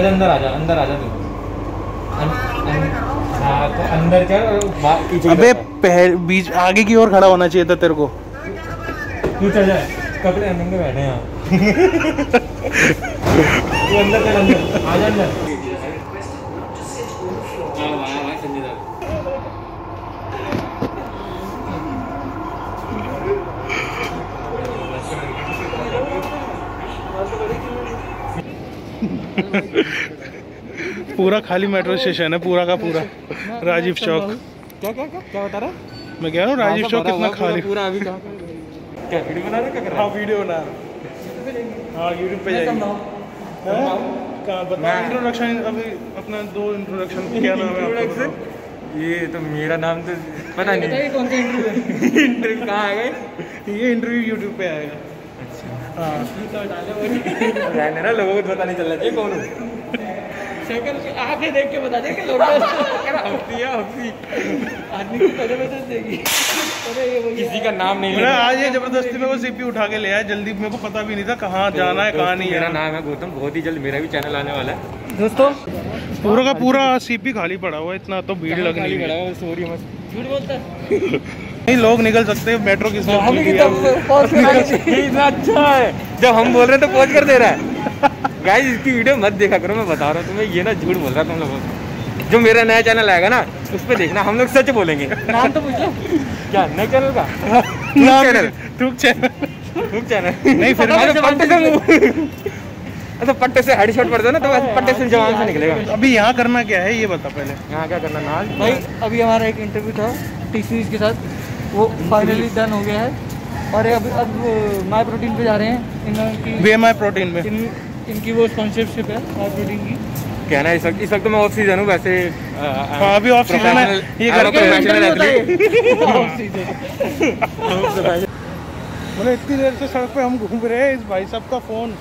पहले अंदर आजा तू। हाँ तो अंदर चल। अबे पहले बीच आगे की ओर खड़ा होना चाहिए था तेरे को। तू चल जाए कपड़े अंदर बैठे यहाँ। तू अंदर चल अंदर आजा अंदर। पूरा खाली मेट्रो स्टेशन है पूरा का पूरा। राजीव चौक क्या क्या क्या क्या बता रहा है? मैं कह रहा हूँ राजीव चौक कितना खाली पूरा। अभी क्या वीडियो बना रहे? क्या कर रहा हूँ? वीडियो बना रहा हूँ यूट्यूब पे जाएगी। मैं इंट्रोडक्शन अभी अपना दो इंट्रोडक्शन क्या नाम है इंट्रोडक्शन? ये तो मेरा नाम तो पता नहीं कौन सा इंटरव्यू। इंटरव्यू कहाँ आ गए? ये इंटरव्यू यूट्यूब पे आएगा। रहने ना लोगों को पता नहीं चल रहा है कौन है। आगे देख के बता दे कि लोग आदमी को पहले बता देगी। अरे ये किसी का नाम नहीं लेना। आज ये जबरदस्ती में वो सीपी उठा के ले आया। जल्दी मेरे को पता भी नहीं था कहाँ जाना है कहाँ नहीं। मेरा नाम है गौतम। बहुत ही जल्द मेरा भी चैनल आने वाला है दोस्तों। पूरा का पूरा सीपी खाली पड़ा हुआ है। इतना तो भीड़ लगने लगी। सॉरी मत झूठ बोलता। लोग निकल सकते हैं मेट्रो की इतना अच्छा है। जब हम बोल रहे हैं तो पहुंच कर दे रहा है। गाइस इसकी वीडियो मत देखा करो। मैं बता रहा हूँ तुम्हें ये ना झूठ बोल रहा है तुम लोगों। जो मेरा नया चैनल आएगा ना उस पर देखना हम लोग सच बोलेंगे। नाम तो पूछ लो क्या नए चैनल का? पट्टे से हेडशॉट पड़ता है ना तो पट्टे से जवान से निकलेगा। अभी यहाँ करना क्या है ये बता पहले। यहाँ क्या करना नाल भाई। अभी हमारा एक इंटरव्यू था टी सीरीज के साथ वो फाइनली डन हो गया है। और अब माय प्रोटीन पे जा रहे हैं। इनकी माय प्रोटीन में इनकी वो स्पॉन्सरशिप है माय प्रोटीन की। कहना है इस वक्त तो मैं ऑफ सीजन हूँ वैसे। अभी ऑफ सीजन है ये बोले। इतनी देर से सड़क पे हम घूम रहे हैं। इस भाई साहब का फ़ोन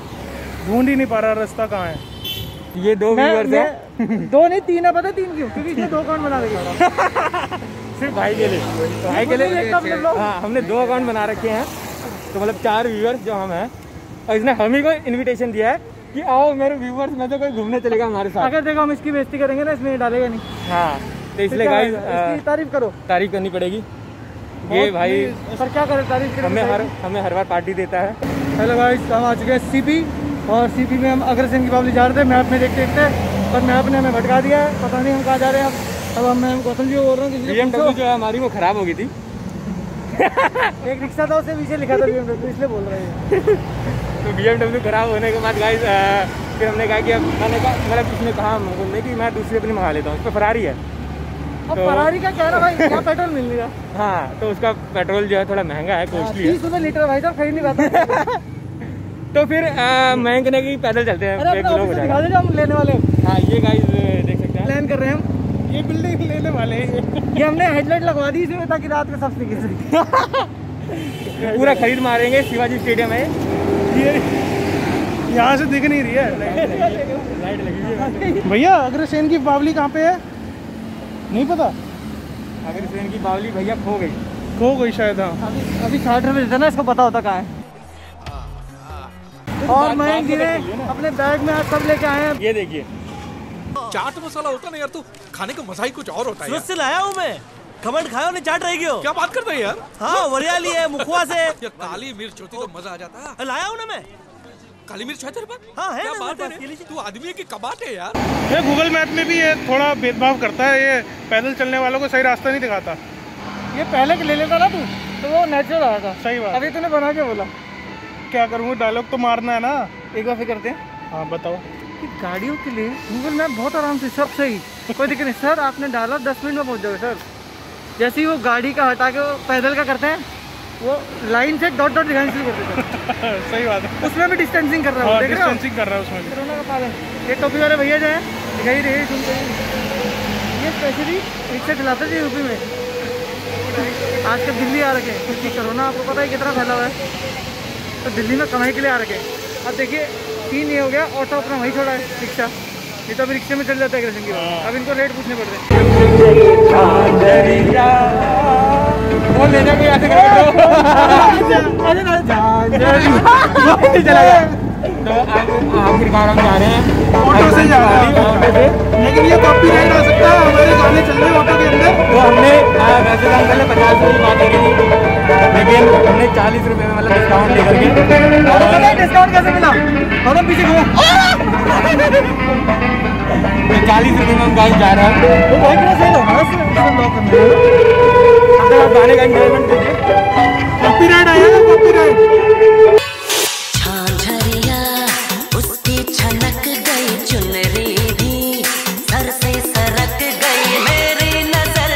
ढूंढ ही नहीं पा रहा रास्ता कहाँ है। ये दो व्यूअर्स हैं। दो नहीं तीन है पता। तीन क्यों? क्योंकि इसने दो अकाउंट बना रखा सिर्फ भाई के लिए हाँ हमने दो अकाउंट बना रखे हैं। तो मतलब चार व्यूअर्स जो हम हैं। और इसने हम ही को इनविटेशन दिया है कि आओ मेरे व्यूअर्स में तो कोई घूमने चलेगा हमारे साथ। अगर देखो हम इसकी बेइज्जती करेंगे ना इसमें डालेगा नहीं। हाँ तो इसलिए गाइस इसकी तारीफ करो। तारीफ करनी पड़ेगी। ये भाई सर क्या करें तारीफ करें। हमें हर बार पार्टी देता है। हेलो गाइस हम आ चुके हैं सीपी। और सीपी में हम अग्रसेन की बावली जा रहे थे। मैप में देखते पर मैप ने हमें भटका दिया है। पता नहीं हम कहाँ जा रहे हैं। अब मैं गौतम जी बोल रहा हूँ जो है हमारी वो खराब हो गई थी। एक रिक्शा था उसे पीछे लिखा था BMW इसलिए बोल रहे हैं। तो BMW खराब होने के बाद गाइस फिर हमने कहा कि अब मैंने कहा मतलब उसने कहा हमने कि मैं दूसरी अपनी मंगा लेता हूँ। उसका फरारी है। अब तो फरारी का कह रहा भाई क्या पेट्रोल मिल रहा। हाँ तो उसका पेट्रोल जो है थोड़ा महंगा है कॉस्टली 30 लीटर भाई साहब खरीद नहीं पाता। तो फिर महंग ने की पैदल चलते हैं हम लेने वाले। हाँ ये गाइस देख सकते हैं प्लान कर रहे हैं हम। ये बिल्डिंग लेने वाले हैं। ये हमने हेडलाइट लगवा दी इसमें ताकि रात में सबसे गिर सके। पूरा खरीद मारेंगे। शिवाजी स्टेडियम है ये। यहाँ से दिख नहीं रही है लाइट लगी। भैया अग्रसेन की बावली कहाँ पे है? नहीं पता। अग्रसेन की बावली भैया खो गई शायद। हाँ अभी 60 रुपये देता ना इसको पता होता कहाँ है। और मैं अपने बैग में सब लेके आए हैं। ये देखिए चाट मसाला होता ना यार तो खाने का मजा ही कुछ और होता है। यार। से लाया हूँ मैं खमण खाया उन्हें चाट रहेगी। क्या बात करते हैं यार। हाँ वरियाली है मुखवा से। ये काली मिर्च होती तो मजा आ जाता है। लाया हूँ ना मैं काली मिर्च है तेरे पास? हाँ है। क्या बात है तू आदमी है कि कबाट है यार। ये गूगल मैप में भी ये थोड़ा भेदभाव करता है। ये पैदल चलने वालों को सही रास्ता नहीं दिखाता। ये पहले ले लेता ना तू तो वो नेचुरल आया था। सही बात। अभी तूने बना के बोला क्या करूँगा डायलॉग तो मारना है ना। एक बार फिर करते हैं। हाँ बताओ। गाड़ियों के लिए गूगल मैप बहुत आराम से सब सही कोई दिक्कत नहीं। सर आपने डाला 10 मिनट में पहुंच जाओगे सर। जैसे ही वो गाड़ी का हटा के वो पैदल का करते हैं वो लाइन से डॉट डॉट दिखाने शुरू कर देते हैं। सही बात है। उसमें भी डिस्टेंसिंग कर रहा है। डिस्टेंसिंग कर रहा है उसमें। कोरोना का पालन ये टोपी वाले भैया जो है दिखाई रही सुनते हैं। ये स्पेशली रिक्शा चलाते थे यूपी में। आज कल दिल्ली आ रखे क्योंकि कोरोना आपको पता है कितना फैला हुआ है। तो दिल्ली में कमाई के लिए आ रखे। अब देखिए 3 ये हो गया ऑटो अपना वहीं छोड़ा है रिक्शा। ये तो अभी रिक्शे में चल जाता है अग्रसेन की। अब इनको रेट पूछने पड़ रहे हैं। तो आखिरकार हम जा रहे हैं ऑटो से जा रहे हैं, लेकिन ये कॉपीराइट आ सकता है हमारे गाने चल रहे ऑटो के अंदर। तो हमने वैसे हम पहले 50 रुपये की बात करी थी, लेकिन हमने 40 रुपये में मतलब डिस्काउंट लेकर के। डिस्काउंट कैसे मिला? और पीछे घूमो। 40 रुपये में हम गाइस जा रहे हैं। तो भाई कितना सेल होगा इसमें? आप गाने का एंजॉयमेंट कीजिए। कॉपीराइट आया है, कॉपीराइट। झांझरिया उसकी छनक गई, चुनरी भी सर से सरक गई। मेरी नजर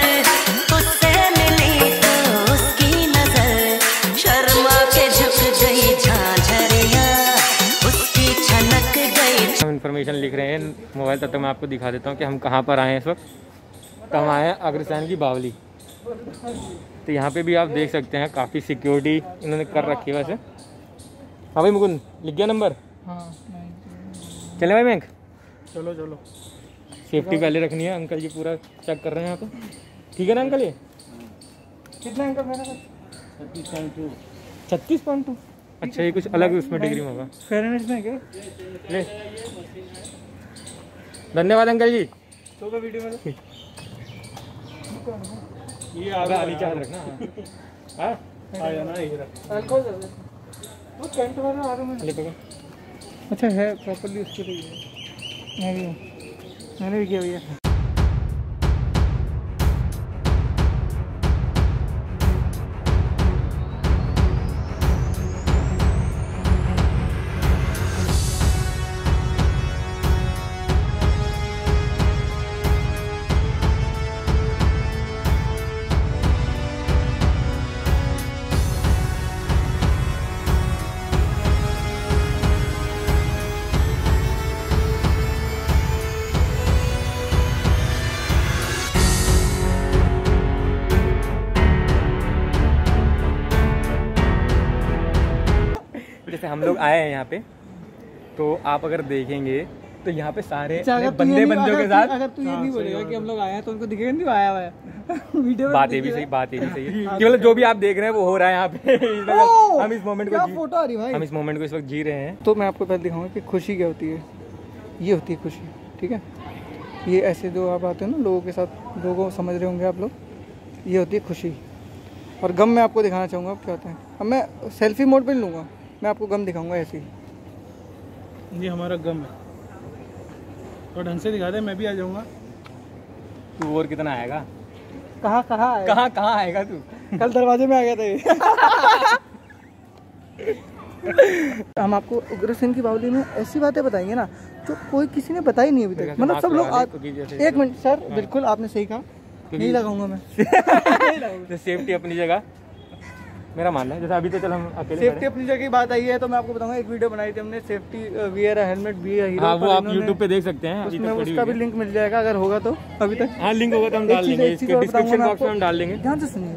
उससे मिली तो उसकी नजर शर्मा के झुक गई। झांझरिया उसकी छनक गई। हम इंफॉर्मेशन लिख रहे हैं मोबाइल, तब तक मैं आपको दिखा देता हूँ कि हम कहाँ पर आए हैं इस वक्त। तो हम आए हैं अग्रसेन की बावली। तो यहाँ पे भी आप देख सकते हैं काफ़ी सिक्योरिटी इन्होंने कर रखी है वैसे। हाँ भाई मुकुंद, लिख गया नंबर? हाँ। चले भाई बैंक, चलो चलो। सेफ्टी पहले रखनी है। अंकल जी पूरा चेक कर रहे हैं यहाँ पे, ठीक है ना अंकल? ये कितना अंकल मेरा? 36.2। 36.2? अच्छा, ये कुछ अलग उसमें डिग्री में होगा क्या? धन्यवाद अंकल जी। तो का वीडियो में ये रखना है। आ जाना वो कैंट वाला आ रहा है। अच्छा है प्रॉपर्ली उसके लिए। मैंने भी किया भैया। जैसे हम लोग आए हैं यहाँ पे, तो आप अगर देखेंगे तो यहाँ पे सारे बंदे बंदों के साथ। अगर तू ये नहीं बोलेगा कि हम लोग आए हैं तो उनको दिखेगा नहीं आया हुआ है। वीडियो बातें भी सही, बातें भी सही है कि मतलब जो भी आप देख रहे हैं वो हो रहा है यहाँ पे। हम इस मोमेंट को, फोटो आ रही है, हम इस मोमेंट को इस वक्त जी रहे हैं। तो मैं आपको पहले दिखाऊंगा कि खुशी क्या होती है। ये होती है खुशी, ठीक है? ये ऐसे जो आप आते हो ना लोगों के साथ, लोगों समझ रहे होंगे आप लोग, ये होती है खुशी। और गम मैं आपको दिखाना चाहूँगा आप क्या होता है। अब मैं सेल्फी मोड पर लूँगा, मैं आपको गम दिखाऊंगा ऐसे ही। ये हमारा गम है, और ढंग से दिखा दे, मैं भी आ जाऊंगा। तू और कितना आएगा? कहाँ आएगा तू? कल दरवाजे में आ गया था ये। हम आपको उग्रसेन की बावली में ऐसी बातें बताएंगे ना जो कोई किसी ने बताई नहीं अभी तक। मतलब सब लोग। एक मिनट सर, बिल्कुल आपने सही कहा, नहीं लगाऊंगा मैं। सेफ्टी अपनी जगह, मेरा मानना है। जैसे अभी तो चलो हम अकेले, सेफ्टी अपनी जगह की बात आई है तो मैं आपको बताऊंगा। एक वीडियो बनाई थी हमने, सेफ्टी वियर हेलमेट भी है हीरो। वो आप YouTube पे देख सकते हैं, उसमें उसका भी लिंक मिल जाएगा अगर होगा तो। अभी तक हाँ लिंक होगा तो हम डाल देंगे, इसके डिस्क्रिप्शन बॉक्स में हम डाल देंगे। ध्यान से सुनिए,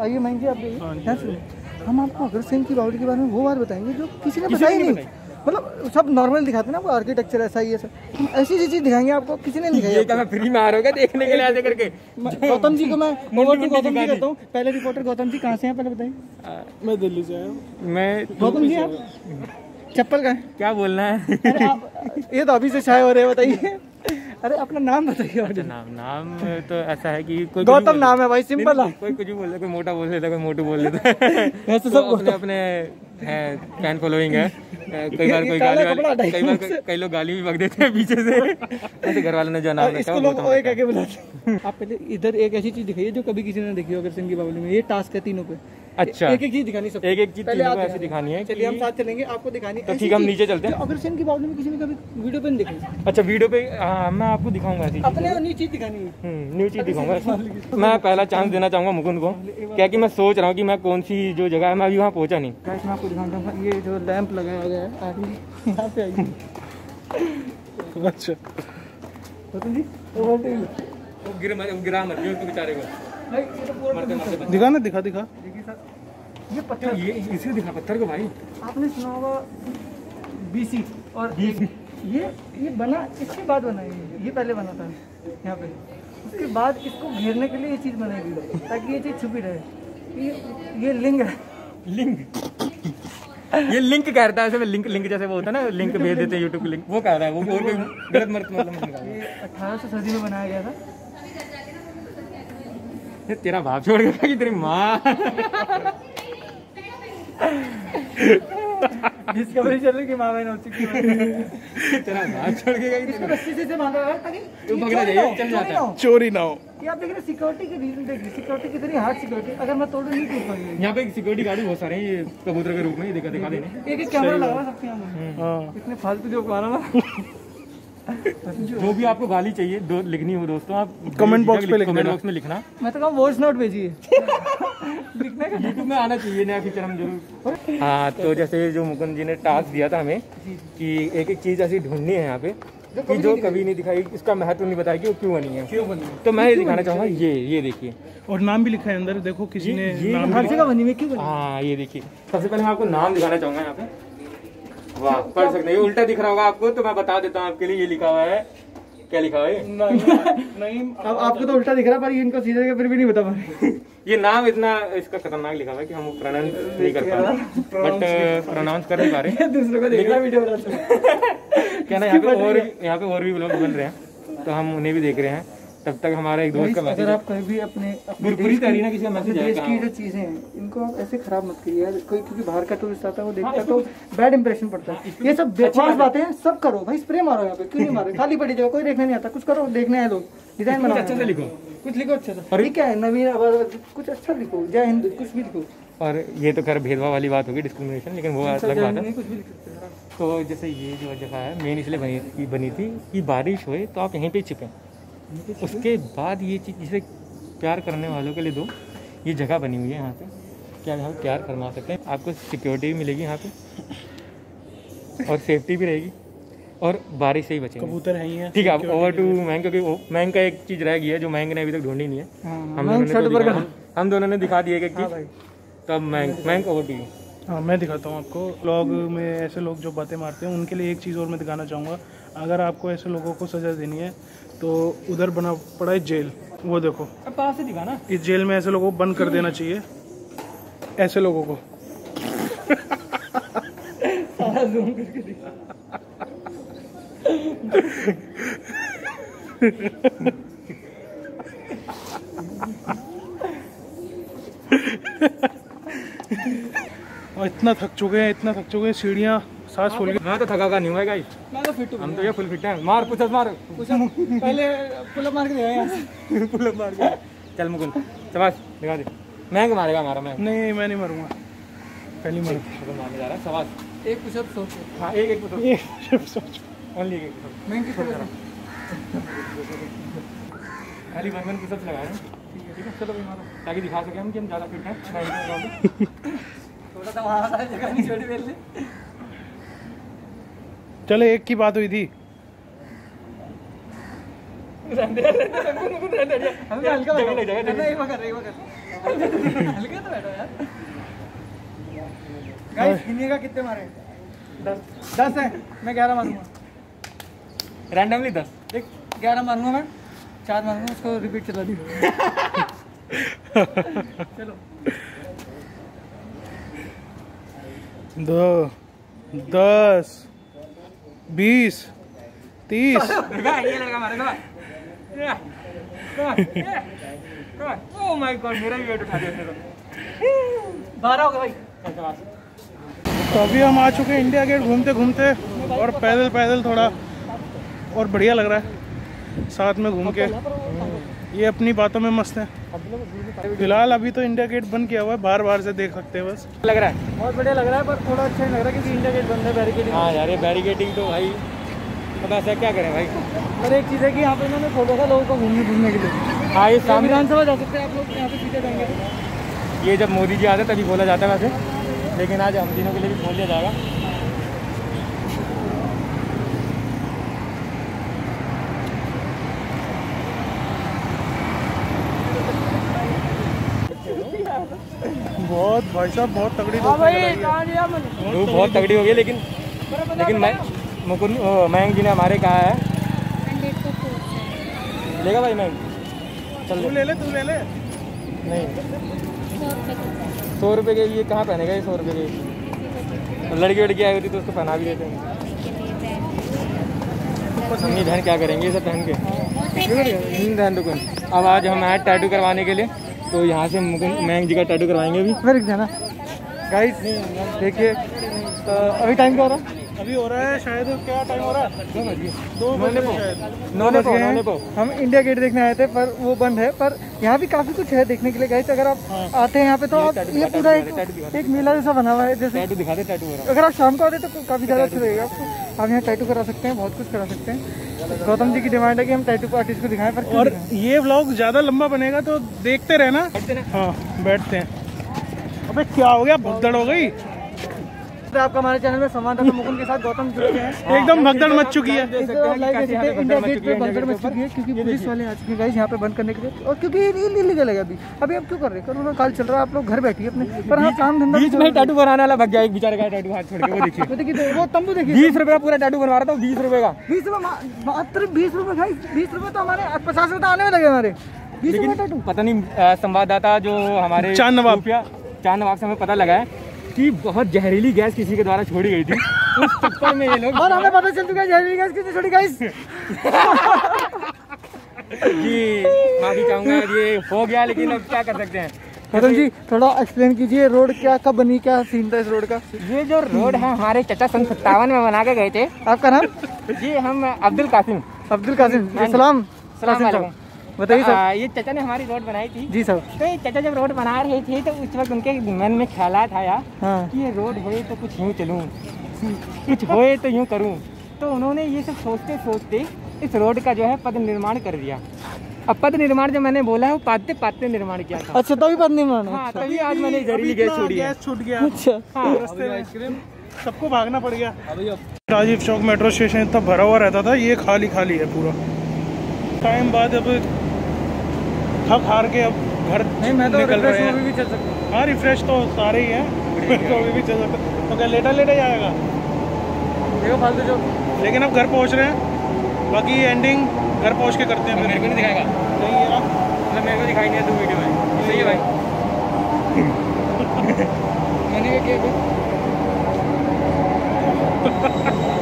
आइए महंगी आप ध्यान से सुनिए। हम आपको अग्रसेन की बावली के बारे में वो बात बताएंगे जो किसी ने बताई नहीं। मतलब सब नॉर्मल दिखाते ना, वो आर्किटेक्चर ऐसा ही है सर, ऐसी चीज़ दिखाएंगे आपको किसी ने नहीं दिखाई। क्या मैं फ्री में आ रहा होगा देखने के लिए ऐसे करके? गौतम जी को मैं गौतम जी कहता हूँ। पहले रिपोर्टर गौतम जी कहाँ से हैं पहले बताइए। मैं दिल्ली से आया हूँ। मैं गौतम जी, आप चप्पल का क्या बोलना है? ये तो अभी से छाए हो रहे हैं, बताइए। अरे अपना नाम बताइए। अच्छा, नाम तो ऐसा है कि कोई गौतम नाम है भाई, सिंपल है। कोई कुछ भी बोल देता, कोई मोटा बोल देता, कोई मोटू बोल देता है। सब अपने फैन फॉलोइंग है। कई लोग गाली भी बक देते हैं पीछे से, ऐसे घर वालों ने जो नाम रखा है बुलाते। आप पहले इधर एक ऐसी चीज दिखाइए जो कभी किसी ने देखी हो अग्रसेन की बावली में। ये टास्क है तीनों पे। अच्छा, एक एक चीज दिखानी, सब एक चीज ऐसे दिखानी है। चलिए हम साथ चलेंगे, आपको दिखानी है। तो ठीक है, हम नीचे चलते हैं। अग्रसेन की बावली में किसी ने कभी वीडियो पे नहीं देखी। अच्छा, वीडियो पे मैं आपको दिखाऊंगा ऐसी अपने न्यू चीज दिखानी है। न्यू चीज दिखाऊंगा। मैं पहला चांस देना चाहूंगा मुकुंद को, क्या कि मैं सोच रहा हूँ कि मैं कौन सी जो जगह है मैं अभी वहाँ पहुँचा नहीं। मैं आपको दिखाना चाहूँगा ये जो लैंप लगाया गया है यहाँ पे आइए। अच्छा, गिरा मत उसको बेचारे को। दिखा ना, दिखा ये पत्थर, ये इसे दिखा पत्थर को भाई। आपने सुना होगा बीसी और बीसी। ये बना, इसके बाद बना ये पहले बना था यहाँ पे, उसके बाद इसको घेरने के लिए ये चीज़ बनाई गई ताकि ये चीज़ छुपी रहे। ये लिंग है, लिंग। ये लिंक कह रहा है, लिंक जैसे वो होता है ना, लिंक भेज देते हैं यूट्यूब लिंक, वो कह रहा है वो गलत मतलब। 1800 सदी में बनाया गया था। तेरा बाप छोड़ गया कि तेरी माँ। डिस्कवरी चल रही कि माँ बहन हो चुकी है। तेरा बाप छोड़ गया कि इसको रस्सी से बांधा है ताकि तू पकड़ा जाए, चल जाता है, चोरी ना हो। ये आप देख रहे सिक्योरिटी के रीजन, देख सिक्योरिटी कितनी हार्ड सिक्योरिटी, अगर मैं तोड़ नहीं टूट पाऊंगी। यहाँ पे सिक्योरिटी गार्ड बहुत सारे हैं, ये कबूतर के रूप में, ये दिखा दिखा देने एक एक कैमरा लगा सकते हैं हम। इतने फालतू जो मारा जो भी आपको गाली चाहिए दो लिखनी हो दोस्तों, आप कमेंट बॉक्स पे लिखना, कमेंट बॉक्स में लिखना। मैं तो कहूँ वॉइस नोट भेजिए। लिखना है यूट्यूब में आना चाहिए नया फीचर हम जरूर। हाँ तो जैसे जो मुकुंद जी ने टास्क दिया था हमें कि एक एक चीज़ ऐसी ढूंढनी है यहाँ पे कि जो कभी नहीं दिखाई, इसका महत्व नहीं बताया कि वो क्यों बनी है। तो मैं ये दिखाना चाहूँगा, ये देखिए, और नाम भी लिखा है अंदर, देखो किसी ने हर जगह बनी हुई क्यों। हाँ ये देखिए, सबसे पहले मैं आपको नाम दिखाना चाहूँगा यहाँ पे। वाह पढ़ सकते हैं, उल्टा दिख रहा होगा आपको तो मैं बता देता हूँ आपके लिए, ये लिखा हुआ है, क्या लिखा हुआ है? नहीं अब आपको तो उल्टा दिख रहा पर इनको सीधा के फिर भी नहीं बता पा रहे। ये नाम इतना इसका खतरनाक लिखा हुआ है कि हम प्रोनाउंस नहीं कर पा रहे, बट प्रोनाउंस कर नहीं पा रहे, दूसरों को देख रहा वीडियो क्या ना। यहाँ पे और भी ब्लॉग बन रहे हैं तो हम उन्हें भी देख रहे हैं। तब तक हमारा एक दोस्त का मैसेज, अगर आप कहीं भी अपने देश की किसी मैसेज देश की जो चीज़ें हैं इनको आप ऐसे खराब मत करिए यार, कोई क्योंकि बाहर का टूरिस्ट आता है वो देखता है तो बैड इंप्रेशन पड़ता है। ये सब बेकार बातें हैं, सब करो भाई, स्प्रे मारो यहाँ पे, क्यों नहीं मारो, खाली पड़ी जगह कोई देखने नहीं आता, कुछ करो, देखने आए लोग, डिजाइन बनाओ, अच्छे से लिखो, कुछ लिखो अच्छे से, ठीक है नवीन आवाज, कुछ अच्छा लिखो, जय हिंद कुछ भी लिखो। और ये तो खैर भेदभाव वाली बात होगी, डिस्क्रिमिनेशन, लेकिन वो अलग बात है। तो जैसे ये जो जगह है मेन इसलिए बनी थी कि बारिश हुए तो आप यहीं पर छिपें, उसके बाद ये चीज़ जिसे प्यार करने वालों के लिए दो, ये जगह बनी हुई है यहाँ पे, क्या यहाँ प्यार फरमा सकते हैं, आपको सिक्योरिटी भी मिलेगी यहाँ पे और सेफ्टी भी रहेगी और बारिश से ही बचेंगे, कबूतर है ठीक है। अब ओवर टू महंग, क्योंकि महंग का एक चीज़ रह गई है जो महंग ने अभी तक ढूंढी नहीं है। हम दोनों ने दिखा दिया एक चीज़, तो अब महंग ओवर टू। हाँ मैं दिखाता हूँ आपको ब्लॉग में ऐसे लोग जो बातें मारते हैं उनके लिए एक चीज़ और मैं दिखाना चाहूँगा। अगर आपको ऐसे लोगों को सज़ा देनी है तो उधर बना पड़ा है जेल, वो देखो अब पास से दिखा ना, इस जेल में ऐसे लोगों को बंद कर देना चाहिए, ऐसे लोगों को। और इतना थक चुके हैं सीढ़ियाँ सांस फूल गई। मैं तो थका का नहीं हुआ गाइस, मैं तो फिट हूं, हम तो ये फुल फिट हैं। मार पुशअप पहले पुलअप मार के दे यार, पुलअप मार के चल मुकुंद शाबाश दिखा दे। महंग मारेगा हमारा, मैं नहीं मारूंगा, पहली मार तो मारने जा रहा है शाबाश। एक पुशअप सोच, हां एक पुशअप सोच, ओनली एक पुशअप मैं कर रहा हूं, खाली वर्गन पुशअप लगा रहे हैं ठीक है। चलो भाई मारो ताकि दिखा सके हम कि हम ज्यादा फिट हैं। थोड़ा सा वहां वाला जगह नहीं छोड़ बेल ले। चले एक की बात हुई थी, कितने मारे? 10 है, मैं 11 मारूंगा रैंडमली, 10 11 मारूंगा, मैं 4 मारूंगा, उसको रिपीट चला दी। चलो 2 10 20 30 ओह माय गॉड मेरा भी वेट उठा दिया तो 12 हो गया भाई। तो अभी हम आ चुके हैं इंडिया गेट घूमते घूमते और पैदल थोड़ा और बढ़िया लग रहा है साथ में घूम के, ये अपनी बातों में मस्त है। फिलहाल अभी तो इंडिया गेट बंद किया हुआ है, बाहर से देख सकते हैं, बस लग रहा है बहुत बढ़िया लग रहा है, पर थोड़ा अच्छा लग रहा है क्योंकि इंडिया गेट बंद है, बैरिकेडिंग। हाँ यार ये बैरिकेडिंग तो भाई पता है क्या करें भाई। और एक चीज़ है कि यहाँ पे इन्होंने फोटो का लोगों को घूमने के लिए। हाँ ये सामने विधानसभा जा सकते हैं आप लोग, यहाँ पे सीधे जाएंगे, ये जब मोदी जी आते तभी बोला जाता है वैसे, लेकिन आज हम दिनों के लिए भी बोल दिया जाएगा। बहुत भाई साहब बहुत तगड़ी धूप, बहुत तगड़ी हो गई, लेकिन मैं मुकुंद मयंक जी ने हमारे कहा है लेगा भाई मयंक, चल तू ले ले नहीं 100 रुपये के, ये कहाँ पहनेगा ये 100 रुपये के, लड़की वड़की आई होती तो उसको पहना भी देते हैं। मम्मी बहन क्या करेंगे इसे पहन के। अब आज हम आए टैटू करवाने के लिए, तो यहाँ से मैंग जी का टैटू करवाएंगे भी फिर जाना। गाइस देखिए तो अभी टाइम क्या हो रहा है? अभी हो रहा है शायद क्या टाइम हो रहा है 2 बजे। हम इंडिया गेट देखने आए थे पर वो बंद है, पर यहाँ भी काफ़ी कुछ है देखने के लिए। गाइस अगर आप आते हैं यहाँ पे तो आप ये पूरा एक मेला जैसा बना हुआ है, जैसे अगर आप शाम को आते तो काफ़ी ज़्यादा अच्छा रहेगा आपको। आप यहाँ टैटू करा सकते हैं, बहुत कुछ करा सकते हैं। गौतम जी की डिमांड है कि हम टैटू आर्टिस्ट को दिखाएं, पर और ये व्लॉग ज़्यादा लंबा बनेगा तो देखते रहना। हाँ बैठते हैं। अबे क्या हो गया, भगदड़ हो गई। आपका हमारे चैनल में संवाददाता मुकुंद के साथ गौतम जुड़े हैं। एकदम भगदड़ मच चुकी है, इंडिया गेट पे भगदड़ मच चुकी है क्योंकि पुलिस वाले आ चुके हैं गाइस यहाँ पे बंद करने के लिए। और क्योंकि इलीगल है अभी आप क्यों कर रहे हैं? कोरोना काल चल रहा है, आप लोग घर बैठिए अपने। पर हाँ काम धंधा बीच में टैटू बनाने वाला भग गया एक बेचारे का टैटू हाथ छोड़ के। वो देखिए, वो देखिए वो तंबू देखिए, 20 रुपये का पूरा टैटू बनवा रहा था। 20 रुपये का, 20 रुपये मात्र 20 रुपये भाई। 20 रुपये तो हमारे 50 रुपये तो आने में लगे हमारे 20 रुपये टैटू। पता नहीं संवाददाता जो हमारे चांद नवाब से हमें पता लगा है कि बहुत जहरीली गैस किसी के द्वारा छोड़ी गई थी उस चक्कर में ये लोग। और हमें पता चल चुका है जहरीली गैस किसने छोड़ी गैस जी। माफी चाहूँगा ये हो गया, लेकिन अब क्या कर सकते हैं। गौतम जी थोड़ा एक्सप्लेन कीजिए रोड क्या कब बनी, क्या सीन था इस रोड का? ये जो रोड है हमारे चचा 57 में बना के गए थे। आपका नाम जी? हम अब्दुल कासिम सलाम सलाम। बताइए सर, ये चचा ने हमारी रोड बनाई थी जी सर। तो ये चचा जब रोड बना रहे थे तो उस वक्त उनके मन में ख्याल आया कि ये रोड होए तो कुछ यूँ चलूँ, कुछ होए तो यूँ करूँ। तो उन्होंने ये सब सोचते सोचते इस रोड का जो है पद निर्माण कर दिया। अब पद निर्माण जो मैंने बोला है वो पाते पाते निर्माण किया था। अच्छा तभी पद निर्माण। हाँ तभी आज मैंने जहरीली गैस छोड़ी है, गैस छूट गया। अच्छा सबको भागना पड़ गया। राजीव चौक मेट्रो स्टेशन इतना भरा हुआ रहता था, ये खाली खाली है पूरा। टाइम बाद अब थक हार के अब घर नहीं, मैं तो निकल रहे हैं। भी चल सकता है। हाँ रिफ्रेश तो सारे ही हैं, भी चल सकता है। तो क्या लेटा लेटा जाएगा देखो फालतू जो। लेकिन अब घर पहुंच रहे हैं, बाकी एंडिंग घर पहुंच के करते हैं। मेरे को नहीं दिखाएगा नहीं है ना, मतलब मेरे को दिखाई नहीं है। 2 वीडियो में सही है भाई मैंने क्या